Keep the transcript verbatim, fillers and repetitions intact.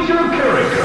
is your character?